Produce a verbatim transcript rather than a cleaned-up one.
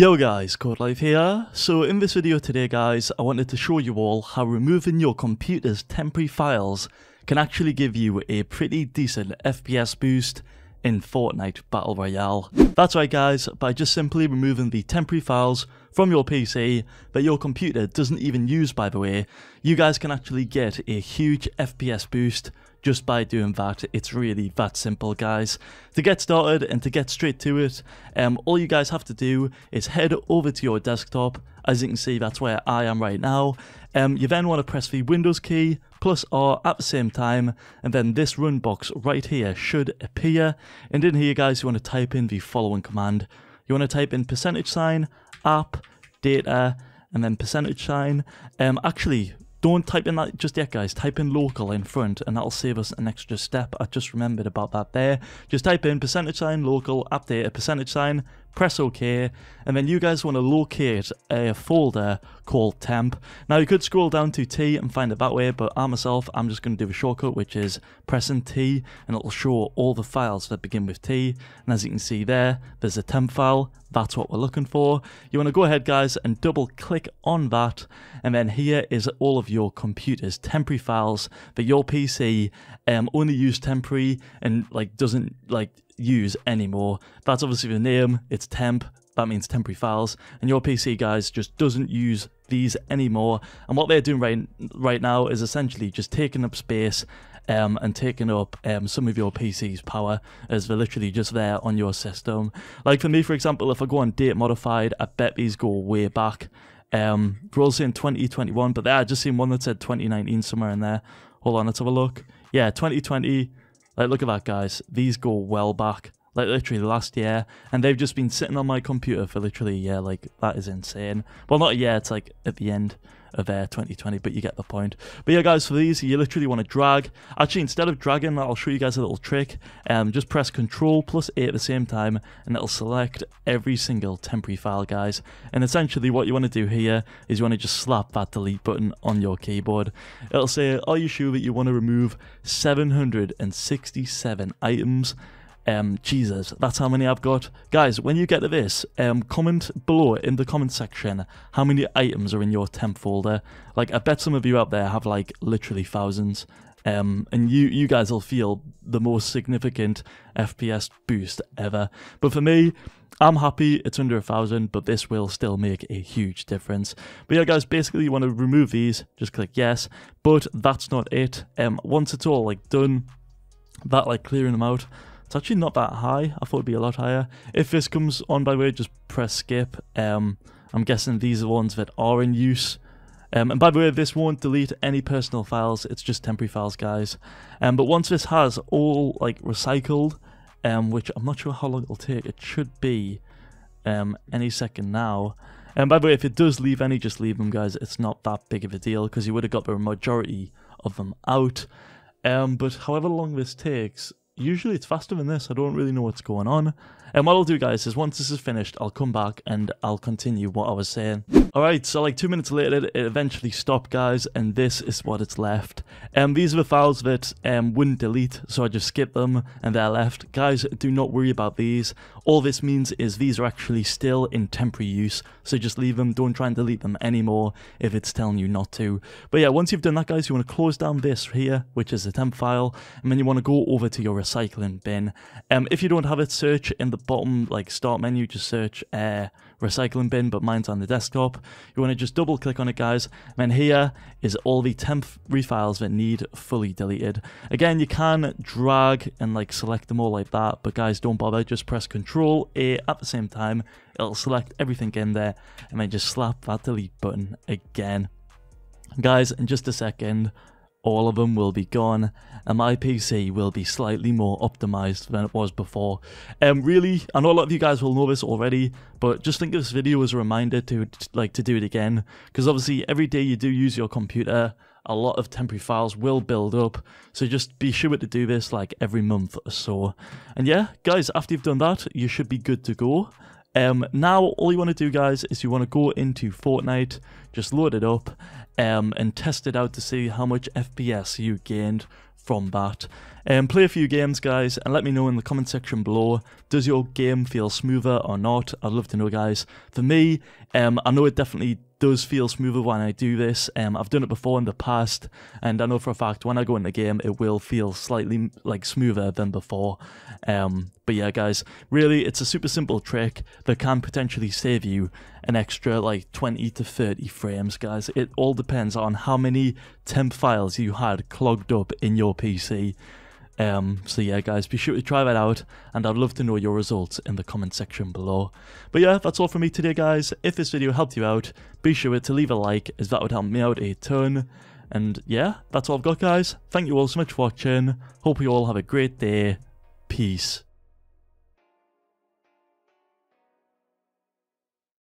Yo guys, CodeLife here. So in this video today guys, I wanted to show you all how removing your computer's temporary files can actually give you a pretty decent F P S boost in Fortnite Battle Royale. That's right guys, by just simply removing the temporary files from your P C that your computer doesn't even use by the way, you guys can actually get a huge F P S boost just by doing that. It's really that simple guys. To get started and to get straight to it, um, all you guys have to do is head over to your desktop. As you can see, that's where I am right now. Um, you then want to press the Windows key plus R at the same time, and then this run box right here should appear, and in here guys you want to type in the following command. You want to type in percentage sign app data and then percentage sign um, actually don't type in that just yet guys, type in local in front and that'll save us an extra step. I just remembered about that there. Just type in percentage sign local update a percentage sign, press OK, and then you guys want to locate a folder called temp. Now you could scroll down to T and find it that way, but I myself, I'm just going to do a shortcut which is pressing T and it'll show all the files that begin with T, and as you can see there, there's a temp file. That's what we're looking for. You want to go ahead guys and double click on that, and then here is all of your computer's temporary files that your P C um, only use temporary and like doesn't like use anymore. That's obviously the name, it's temp, that means temporary files, and your P C guys just doesn't use these anymore, and what they're doing right, right now is essentially just taking up space Um, and taking up um, some of your P C's power, as they're literally just there on your system. Like for me, for example, if I go on date modified, I bet these go way back. Um, we're all saying twenty twenty-one, but there, I just seen one that said twenty nineteen somewhere in there. Hold on, let's have a look. Yeah, twenty twenty. Like, look at that, guys. These go well back. Like literally last year, and they've just been sitting on my computer for literally a year. Like that is insane. Well, not a year, it's like at the end of uh, twenty twenty, but you get the point. But yeah guys, for these you literally want to drag. Actually, instead of dragging that, I'll show you guys a little trick. Um, just press Control plus A at the same time and it'll select every single temporary file guys, and essentially what you want to do here is you want to just slap that delete button on your keyboard. It'll say, are you sure that you want to remove seven hundred sixty-seven items? Um, Jesus, that's how many I've got. Guys, when you get to this, um, comment below in the comment section how many items are in your temp folder. Like, I bet some of you out there have, like, literally thousands. Um, and you, you guys will feel the most significant F P S boost ever. But for me, I'm happy it's under a thousand, but this will still make a huge difference. But yeah guys, basically you want to remove these, just click yes, but that's not it. Um, once it's all, like, done, that, like, clearing them out, it's actually not that high. I thought it'd be a lot higher. If this comes on, by the way, just press skip. Um, I'm guessing these are the ones that are in use. Um, and by the way, this won't delete any personal files. It's just temporary files, guys. Um, but once this has all like recycled, um, which I'm not sure how long it'll take. It should be um, any second now. And by the way, if it does leave any, just leave them, guys. It's not that big of a deal because you would have got the majority of them out. Um, but however long this takes, usually it's faster than this. I don't really know what's going on. And what I'll do guys is once this is finished, I'll come back and I'll continue what I was saying. Alright, so like two minutes later it eventually stopped guys, and this is what it's left. Um, these are the files that um, wouldn't delete, so I just skip them and they're left. Guys, do not worry about these. All this means is these are actually still in temporary use, so just leave them. Don't try and delete them anymore if it's telling you not to. But yeah, once you've done that guys, you want to close down this here, which is the temp file, and then you want to go over to your recycling bin. Um, if you don't have it, search in the bottom like start menu, just search uh, recycling bin, but mine's on the desktop. You want to just double click on it guys, and here is all the temporary files that need fully deleted. Again, you can drag and like select them all like that, but guys, don't bother, just press Control A at the same time, it'll select everything in there, and then just slap that delete button again. Guys, in just a second all of them will be gone, and my P C will be slightly more optimized than it was before. Um, really, I know a lot of you guys will know this already, but just think of this video as a reminder to like to do it again, because obviously every day you do use your computer, a lot of temporary files will build up, so just be sure to do this like every month or so. And yeah, guys, after you've done that, you should be good to go. Um, now all you want to do guys is you want to go into Fortnite, just load it up um, and test it out to see how much F P S you gained from that. Um, play a few games, guys, and let me know in the comment section below, does your game feel smoother or not? I'd love to know, guys. For me, um, I know it definitely does feel smoother when I do this. Um, I've done it before in the past, and I know for a fact when I go in the game, it will feel slightly like smoother than before. Um, but yeah, guys, really, it's a super simple trick that can potentially save you an extra like twenty to thirty frames, guys. It all depends on how many temp files you had clogged up in your P C. Um, so yeah, guys, be sure to try that out, and I'd love to know your results in the comment section below. But yeah, that's all from me today, guys. If this video helped you out, be sure to leave a like, as that would help me out a ton. And yeah, that's all I've got, guys. Thank you all so much for watching. Hope you all have a great day. Peace.